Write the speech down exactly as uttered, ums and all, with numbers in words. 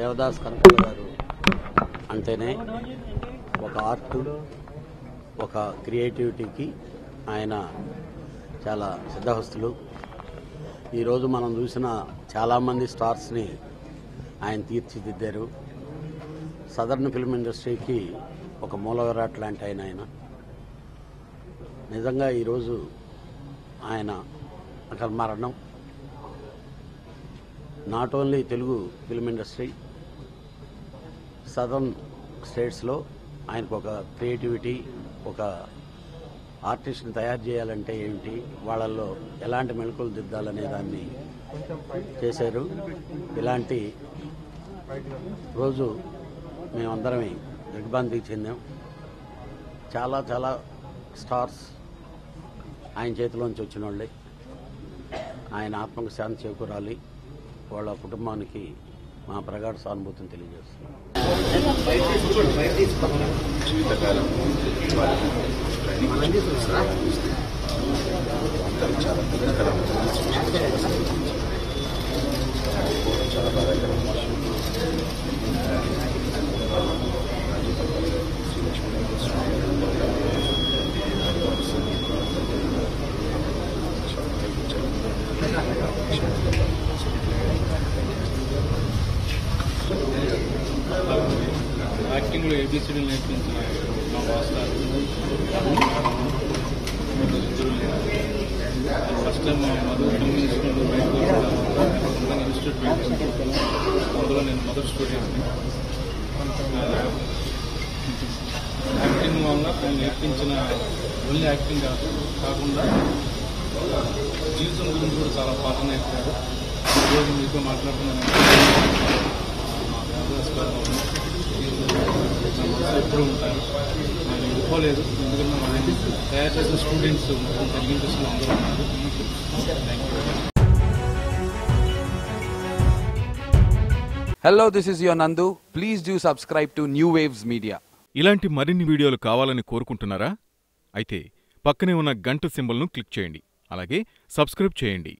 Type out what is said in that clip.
దేవదాస్ కనకయ్య గారు అంటేనే ఒక ఆర్ట్, ఒక క్రియేటివిటీకి ఆయన చాలా సిద్ధహస్తులు. ఈరోజు మనం చూసిన చాలామంది స్టార్స్ని ఆయన తీర్చిదిద్దారు. సదర్న్ ఫిల్మ్ ఇండస్ట్రీకి ఒక మూలవిరాట్ లాంటి ఆయన ఆయన నిజంగా. ఈరోజు ఆయన మరణం not only Telugu film industry, southern స్టేట్స్లో ఆయనకు ఒక క్రియేటివిటీ, ఒక ఆర్టిస్ట్ని తయారు చేయాలంటే ఏమిటి, వాళ్ళల్లో ఎలాంటి మెలకులు దిద్దాలనే దాన్ని చేశారు. ఇలాంటి రోజు మేమందరమే దిగ్భ్రాంతికి చెందాం. చాలా చాలా స్టార్స్ ఆయన చేతిలోంచి వచ్చిన వాళ్ళే. ఆయన ఆత్మకు శాంతి చేకూరాలి, వాళ్ళ కుటుంబానికి మా ప్రగాఢ సానుభూతిని తెలియజేస్తున్నాం. యాక్టింగ్లో ఏబిసిడీలు నేర్పించిన మా మాస్టర్ ఫస్ట్ టైం మా మధుర ఫిల్మ్ ఇన్స్టిట్యూట్లో బయటకు ఇన్స్టిట్యూట్ అందులో నేను మధుర స్టూడెంట్ని. యాక్టింగ్ వల్ల నేను నేర్పించిన ఓన్లీ యాక్టింగ్ కాకుండా జీవితం గురించి కూడా చాలా పాఠం నేర్పారు. ఈరోజు మీతో మాట్లాడుతున్నాను. ఎప్పుడు ఉంటాను నేను ఎదుర్కోలేదు, ఎందుకంటే మనకి తయారు చేసిన స్టూడెంట్స్ తగ్గించేసిన అందరూ ఉన్నారు. Thank you. Hello, this is your Nandu. Please do subscribe to New Waves Media. ఇలాంటి మరిన్ని వీడియోలు కావాలని కోరుకుంటున్నారా? అయితే పక్కనే ఉన్న గంట సింబల్ను క్లిక్ చేయండి, అలాగే సబ్స్క్రైబ్ చేయండి.